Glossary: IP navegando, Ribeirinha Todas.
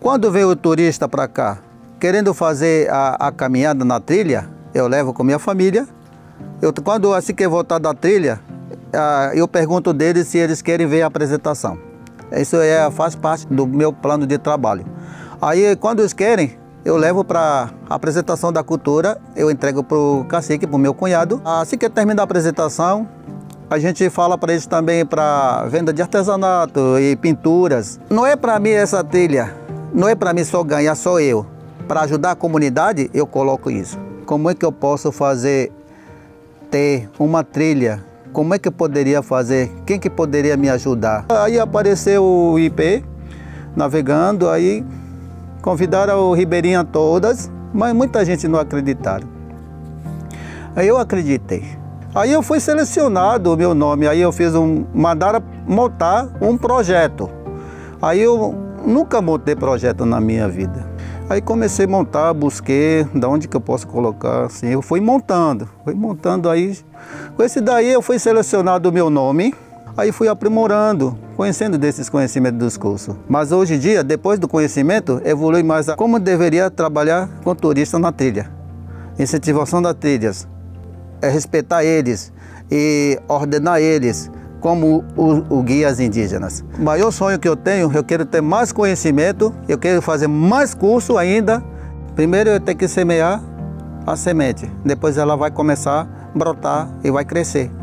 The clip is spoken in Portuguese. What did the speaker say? Quando veio o turista para cá, querendo fazer a caminhada na trilha, eu levo com minha família. Quando assim que voltar da trilha, eu pergunto deles se eles querem ver a apresentação. Isso faz parte do meu plano de trabalho. Aí, quando eles querem, eu levo para a apresentação da cultura, eu entrego para o cacique, para o meu cunhado. Assim que termina a apresentação, a gente fala para eles também para venda de artesanato e pinturas. Não é para mim essa trilha, não é para mim só ganhar, só eu. Para ajudar a comunidade, eu coloco isso. Como é que eu posso fazer, ter uma trilha? Como é que eu poderia fazer? Quem que poderia me ajudar? Aí apareceu o IP navegando, aí convidaram o Ribeirinha Todas, mas muita gente não acreditaram. Aí eu acreditei. Aí eu fui selecionado o meu nome, aí eu fiz mandaram montar um projeto. Aí eu nunca montei projeto na minha vida. Aí comecei a montar, busquei de onde que eu posso colocar, assim, eu fui montando aí. Com esse daí eu fui selecionado o meu nome, aí fui aprimorando, conhecendo desses conhecimentos dos cursos. Mas hoje em dia, depois do conhecimento, evolui mais a como deveria trabalhar com turista na trilha. Incentivação das trilhas, é respeitar eles e ordenar eles como os guias indígenas. O maior sonho que eu tenho, eu quero ter mais conhecimento, eu quero fazer mais curso ainda. Primeiro eu tenho que semear a semente, depois ela vai começar a brotar e vai crescer.